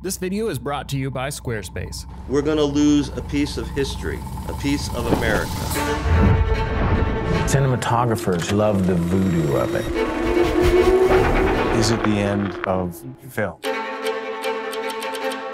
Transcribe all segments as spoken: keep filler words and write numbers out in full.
This video is brought to you by Squarespace. We're going to lose a piece of history, a piece of America. Cinematographers love the voodoo of it. Is it the end of film?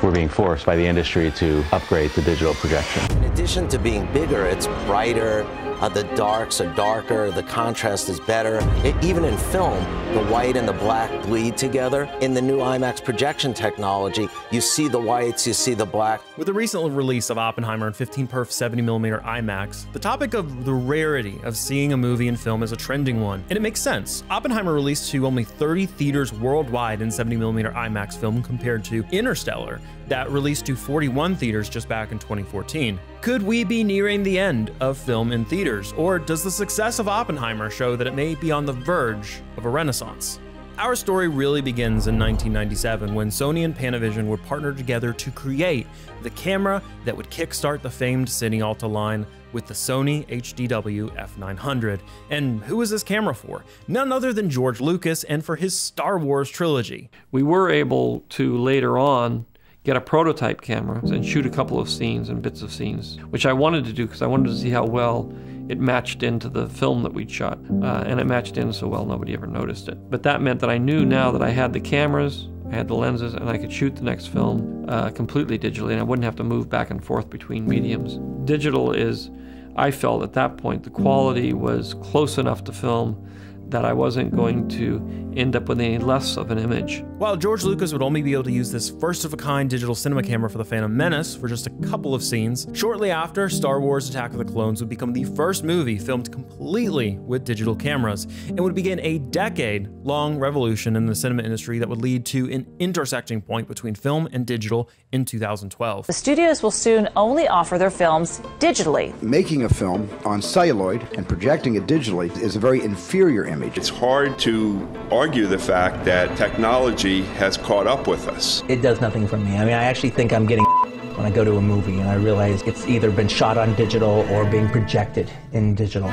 We're being forced by the industry to upgrade the digital projection. In addition to being bigger, it's brighter. Uh, the darks are darker, the contrast is better. It, even in film, the white and the black bleed together. In the new IMAX projection technology, you see the whites, you see the black. With the recent release of Oppenheimer in fifteen perf seventy millimeter IMAX, the topic of the rarity of seeing a movie in film is a trending one, and it makes sense. Oppenheimer released to only thirty theaters worldwide in seventy millimeter IMAX film compared to Interstellar, that released to forty-one theaters just back in twenty fourteen. Could we be nearing the end of film in theaters, or does the success of Oppenheimer show that it may be on the verge of a renaissance? Our story really begins in nineteen ninety-seven when Sony and Panavision would partner together to create the camera that would kickstart the famed Cine Alta line with the Sony H D W F nine hundred. And who was this camera for? None other than George Lucas, and for his Star Wars trilogy. We were able to later on get a prototype camera and shoot a couple of scenes and bits of scenes, which I wanted to do because I wanted to see how well it matched into the film that we'd shot. Uh, and it matched in so well nobody ever noticed it. But that meant that I knew now that I had the cameras, I had the lenses, and I could shoot the next film uh, completely digitally, and I wouldn't have to move back and forth between mediums. Digital is, I felt at that point, the quality was close enough to film that I wasn't going to end up with any less of an image. While George Lucas would only be able to use this first-of-a-kind digital cinema camera for The Phantom Menace for just a couple of scenes, shortly after, Star Wars Attack of the Clones would become the first movie filmed completely with digital cameras, and would begin a decade-long revolution in the cinema industry that would lead to an intersecting point between film and digital in two thousand twelve. The studios will soon only offer their films digitally. Making a film on celluloid and projecting it digitally is a very inferior image. It's hard to argue the fact that technology has caught up with us. It does nothing for me. I mean, I actually think I'm getting when I go to a movie and I realize it's either been shot on digital or being projected in digital.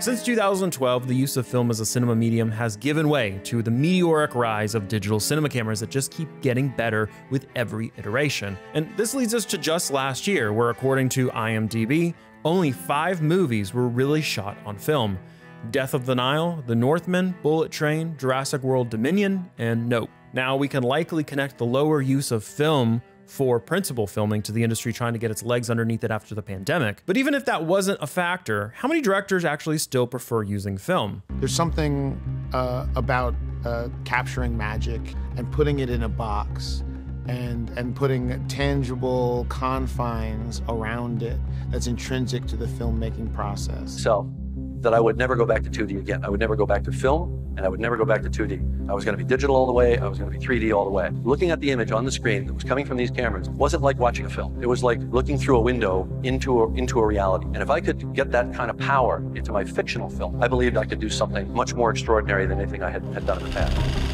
Since two thousand twelve, the use of film as a cinema medium has given way to the meteoric rise of digital cinema cameras that just keep getting better with every iteration. And this leads us to just last year, where according to IMDb, only five movies were really shot on film: Death of the Nile, The Northman, Bullet Train, Jurassic World Dominion, and Nope. Now, we can likely connect the lower use of film for principal filming to the industry trying to get its legs underneath it after the pandemic. But even if that wasn't a factor, how many directors actually still prefer using film? There's something uh, about uh, capturing magic and putting it in a box and, and putting tangible confines around it that's intrinsic to the filmmaking process. So, that I would never go back to two D again. I would never go back to film. And I would never go back to two D. I was going to be digital all the way. I was going to be three D all the way. Looking at the image on the screen that was coming from these cameras wasn't like watching a film. It was like looking through a window into a, into a reality. And if I could get that kind of power into my fictional film, I believed I could do something much more extraordinary than anything I had, had done in the past.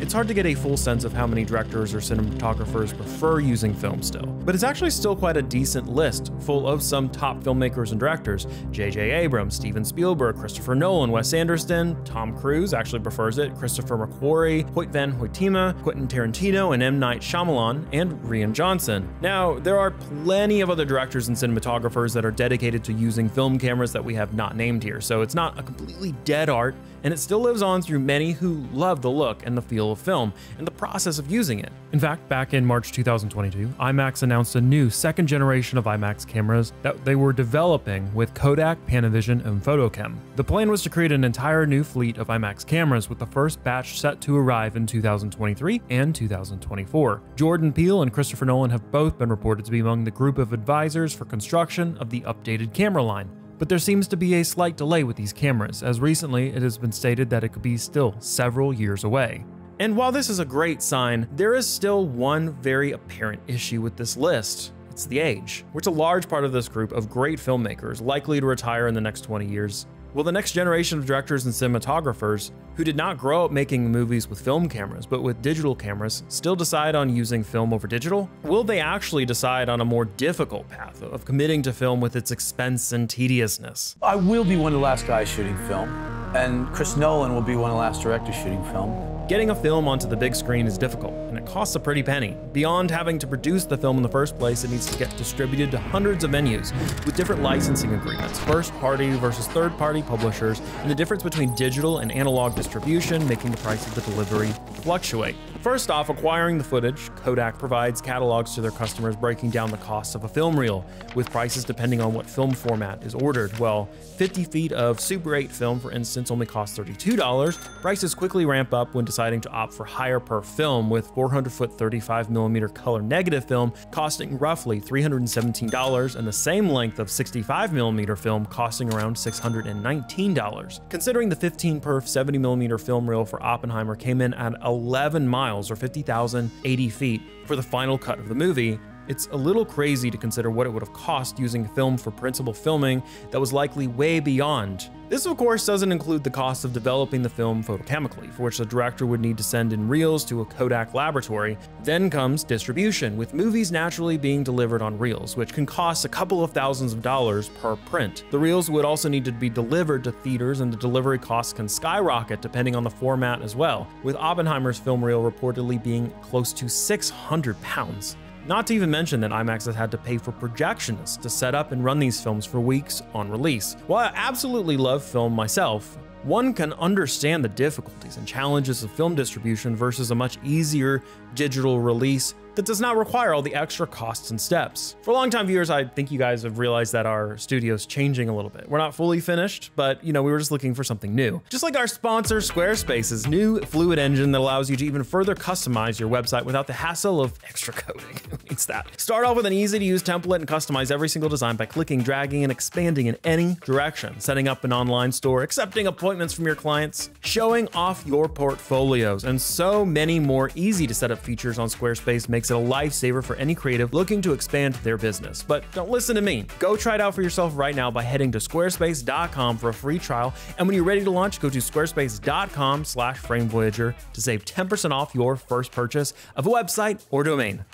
It's hard to get a full sense of how many directors or cinematographers prefer using film still, but it's actually still quite a decent list, full of some top filmmakers and directors. J J Abrams, Steven Spielberg, Christopher Nolan, Wes Anderson, Tom Cruise actually prefers it, Christopher McQuarrie, Hoyte Van Hoytema, Quentin Tarantino, and M. Night Shyamalan, and Rian Johnson. Now, there are plenty of other directors and cinematographers that are dedicated to using film cameras that we have not named here, so it's not a completely dead art, and it still lives on through many who love the look and the feel of film and the process of using it. In fact, back in March two thousand twenty-two, IMAX announced a new second generation of IMAX cameras that they were developing with Kodak, Panavision, and Photochem. The plan was to create an entire new fleet of IMAX cameras, with the first batch set to arrive in two thousand twenty-three and two thousand twenty-four. Jordan Peele and Christopher Nolan have both been reported to be among the group of advisors for construction of the updated camera line. But there seems to be a slight delay with these cameras, as recently it has been stated that it could be still several years away. And while this is a great sign, there is still one very apparent issue with this list. It's the age, which a large part of this group of great filmmakers likely to retire in the next twenty years Well, the next generation of directors and cinematographers who did not grow up making movies with film cameras, but with digital cameras, still decide on using film over digital? Will they actually decide on a more difficult path of committing to film with its expense and tediousness? I will be one of the last guys shooting film, and Chris Nolan will be one of the last directors shooting film. Getting a film onto the big screen is difficult, and it costs a pretty penny. Beyond having to produce the film in the first place, it needs to get distributed to hundreds of venues with different licensing agreements, first-party versus third-party publishers, and the difference between digital and analog distribution, making the price of the delivery fluctuate. First off, acquiring the footage, Kodak provides catalogs to their customers breaking down the costs of a film reel, with prices depending on what film format is ordered. Well, fifty feet of Super eight film, for instance, only costs thirty-two dollars. Prices quickly ramp up when deciding to opt for higher per film, with four hundred foot thirty-five millimeter color negative film costing roughly three hundred seventeen dollars, and the same length of sixty-five millimeter film costing around six hundred nineteen dollars. Considering the fifteen perf seventy millimeter film reel for Oppenheimer came in at eleven miles, or fifty thousand eighty feet, for the final cut of the movie, it's a little crazy to consider what it would have cost using film for principal filming that was likely way beyond. This, of course, doesn't include the cost of developing the film photochemically, for which the director would need to send in reels to a Kodak laboratory. Then comes distribution, with movies naturally being delivered on reels, which can cost a couple of thousands of dollars per print. The reels would also need to be delivered to theaters, and the delivery costs can skyrocket depending on the format as well, with Oppenheimer's film reel reportedly being close to six hundred pounds. Not to even mention that IMAX has had to pay for projectionists to set up and run these films for weeks on release. While I absolutely love film myself, one can understand the difficulties and challenges of film distribution versus a much easier digital release that does not require all the extra costs and steps. For longtime viewers, I think you guys have realized that our studio's changing a little bit. We're not fully finished, but you know, we were just looking for something new. Just like our sponsor, Squarespace's new fluid engine that allows you to even further customize your website without the hassle of extra coding. Who needs that? Start off with an easy to use template and customize every single design by clicking, dragging, and expanding in any direction, setting up an online store, accepting appointments from your clients, showing off your portfolios, and so many more easy to set up features on Squarespace makes a lifesaver for any creative looking to expand their business. But don't listen to me. Go try it out for yourself right now by heading to squarespace dot com for a free trial. And when you're ready to launch, go to squarespace dot com slash frame voyager to save ten percent off your first purchase of a website or domain.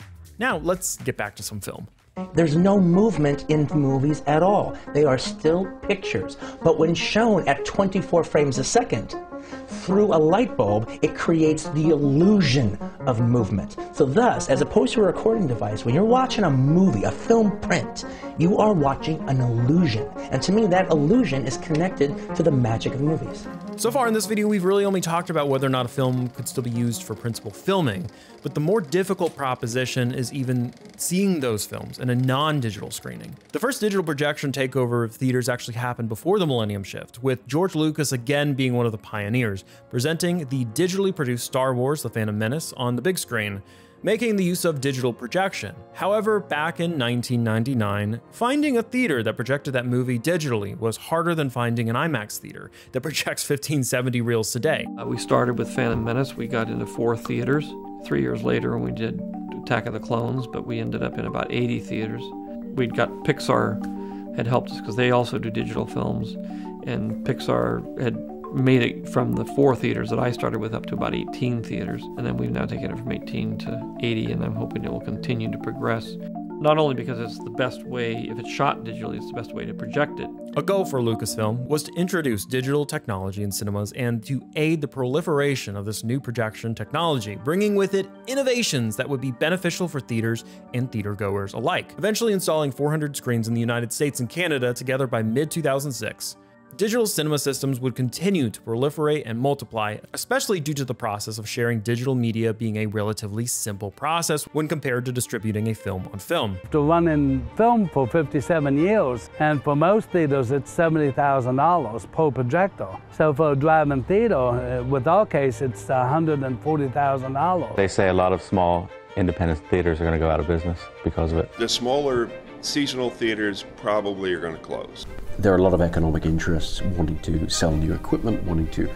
Now let's get back to some film. There's no movement in movies at all. They are still pictures. But when shown at twenty-four frames a second, through a light bulb, it creates the illusion of movement. So thus, as opposed to a recording device, when you're watching a movie, a film print, you are watching an illusion. And to me, that illusion is connected to the magic of movies. So far in this video, we've really only talked about whether or not a film could still be used for principal filming, but the more difficult proposition is even seeing those films in a non-digital screening. The first digital projection takeover of theaters actually happened before the Millennium Shift, with George Lucas again being one of the pioneers, presenting the digitally produced Star Wars: The Phantom Menace on the big screen, making the use of digital projection. However, back in nineteen ninety-nine, finding a theater that projected that movie digitally was harder than finding an IMAX theater that projects fifteen seventy reels today. Uh, we started with Phantom Menace. We got into four theaters. Three years later, we did Attack of the Clones, but we ended up in about eighty theaters. We'd got Pixar had helped us because they also do digital films, and Pixar had made it from the four theaters that I started with up to about eighteen theaters, and then we've now taken it from eighteen to eighty, and I'm hoping it will continue to progress. Not only because it's the best way, if it's shot digitally, it's the best way to project it. A goal for Lucasfilm was to introduce digital technology in cinemas and to aid the proliferation of this new projection technology, bringing with it innovations that would be beneficial for theaters and theatergoers alike, eventually installing four hundred screens in the United States and Canada together by mid two thousand six. Digital cinema systems would continue to proliferate and multiply, especially due to the process of sharing digital media being a relatively simple process when compared to distributing a film on film. To run in film for fifty-seven years, and for most theaters it's seventy thousand dollars per projector. So for a drive-in theater, with our case, it's one hundred forty thousand dollars. They say a lot of small independent theaters are going to go out of business because of it. The smaller seasonal theaters probably are going to close. There are a lot of economic interests wanting to sell new equipment, wanting to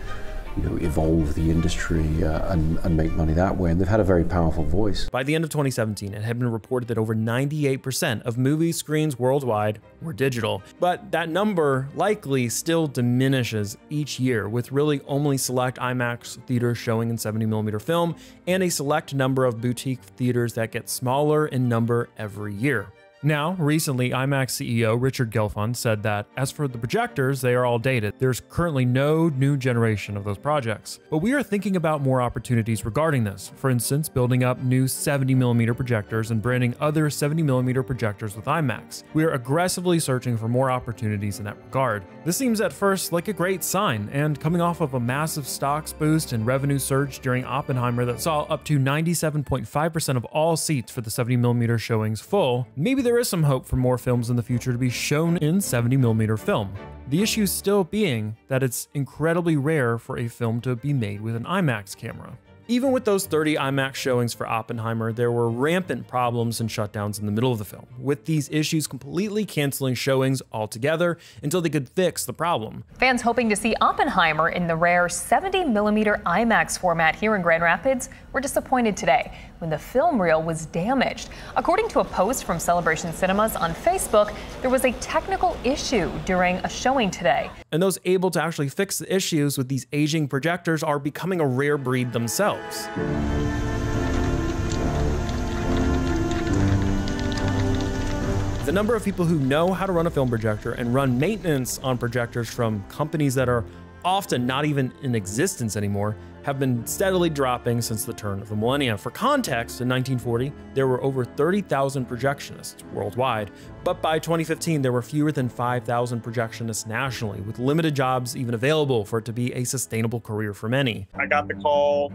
you know, evolve the industry uh, and, and make money that way. And they've had a very powerful voice. By the end of twenty seventeen, it had been reported that over ninety-eight percent of movie screens worldwide were digital. But that number likely still diminishes each year, with really only select IMAX theaters showing in seventy millimeter film and a select number of boutique theaters that get smaller in number every year. Now, recently, IMAX C E O Richard Gelfond said that, as for the projectors, they are all dated. There's currently no new generation of those projects. But we are thinking about more opportunities regarding this. For instance, building up new seventy millimeter projectors and branding other seventy millimeter projectors with IMAX. We are aggressively searching for more opportunities in that regard. This seems at first like a great sign, and coming off of a massive stocks boost and revenue surge during Oppenheimer that saw up to ninety-seven point five percent of all seats for the seventy millimeter showings full, maybe there is some hope for more films in the future to be shown in seventy millimeter film. The issue still being that it's incredibly rare for a film to be made with an IMAX camera. Even with those thirty IMAX showings for Oppenheimer, there were rampant problems and shutdowns in the middle of the film, with these issues completely canceling showings altogether until they could fix the problem. Fans hoping to see Oppenheimer in the rare seventy millimeter IMAX format here in Grand Rapids were disappointed today when the film reel was damaged. According to a post from Celebration Cinemas on Facebook, there was a technical issue during a showing today. And those able to actually fix the issues with these aging projectors are becoming a rare breed themselves. The number of people who know how to run a film projector and run maintenance on projectors from companies that are often not even in existence anymore have been steadily dropping since the turn of the millennia. For context, in nineteen forty, there were over thirty thousand projectionists worldwide, but by twenty fifteen, there were fewer than five thousand projectionists nationally, with limited jobs even available for it to be a sustainable career for many. I got the call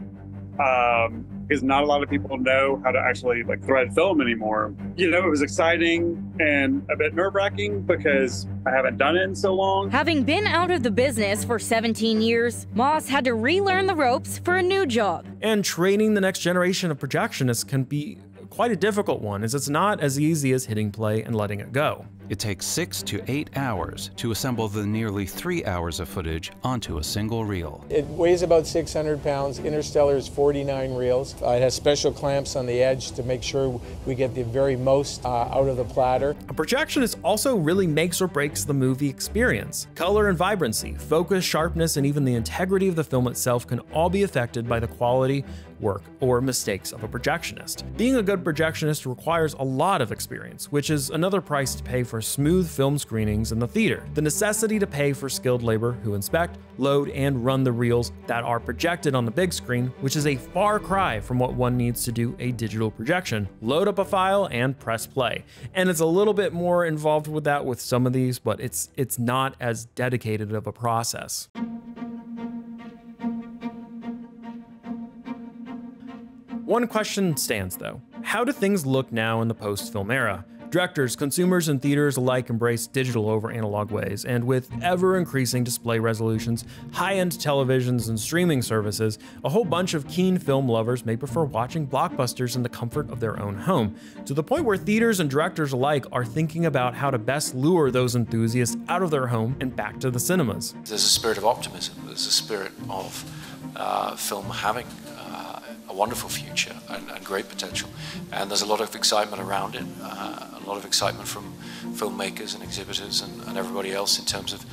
um, because not a lot of people know how to actually like thread film anymore. You know, it was exciting and a bit nerve-wracking because I haven't done it in so long. Having been out of the business for seventeen years, Moss had to relearn the ropes for a new job. And training the next generation of projectionists can be quite a difficult one, as it's not as easy as hitting play and letting it go. It takes six to eight hours to assemble the nearly three hours of footage onto a single reel. It weighs about six hundred pounds. Interstellar is forty-nine reels. Uh, it has special clamps on the edge to make sure we get the very most uh, out of the platter. A projectionist also really makes or breaks the movie experience. Color and vibrancy, focus, sharpness, and even the integrity of the film itself can all be affected by the quality, work, or mistakes of a projectionist. Being a good projectionist requires a lot of experience, which is another price to pay for smooth film screenings in the theater. The necessity to pay for skilled labor who inspect, load, and run the reels that are projected on the big screen, which is a far cry from what one needs to do a digital projection. Load up a file and press play. And it's a little bit more involved with that with some of these, but it's, it's not as dedicated of a process. One question stands though. How do things look now in the post-film era? Directors, consumers, and theaters alike embrace digital over analog ways, and with ever-increasing display resolutions, high-end televisions, and streaming services, a whole bunch of keen film lovers may prefer watching blockbusters in the comfort of their own home, to the point where theaters and directors alike are thinking about how to best lure those enthusiasts out of their home and back to the cinemas. There's a spirit of optimism, there's a spirit of uh, film having uh, a wonderful future and, and great potential, and there's a lot of excitement around it. Uh, a lot of excitement from filmmakers and exhibitors and, and everybody else in terms of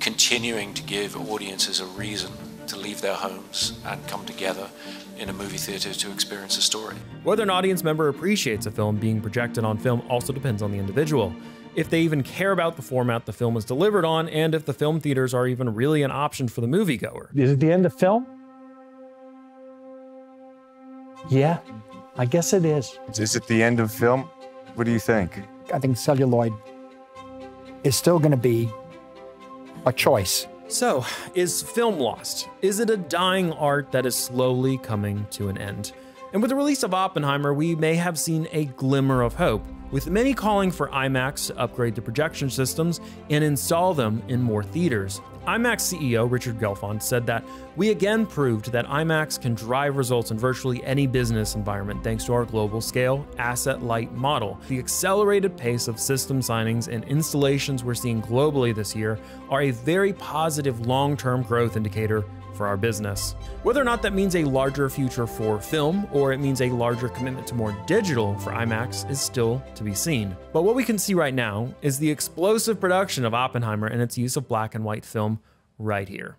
continuing to give audiences a reason to leave their homes and come together in a movie theater to experience a story. Whether an audience member appreciates a film being projected on film also depends on the individual, if they even care about the format the film is delivered on, and if the film theaters are even really an option for the moviegoer. Is it the end of film? Yeah, I guess it is. Is it the end of film? What do you think? I think celluloid is still going to be a choice. So, is film lost? Is it a dying art that is slowly coming to an end? And with the release of Oppenheimer, we may have seen a glimmer of hope, with many calling for IMAX to upgrade the projection systems and install them in more theaters. IMAX C E O Richard Gelfond said that we again proved that IMAX can drive results in virtually any business environment thanks to our global scale, asset-light model. The accelerated pace of system signings and installations we're seeing globally this year are a very positive long-term growth indicator for our business. Whether or not that means a larger future for film, or it means a larger commitment to more digital for IMAX, is still to be seen. But what we can see right now is the explosive production of Oppenheimer and its use of black and white film right here.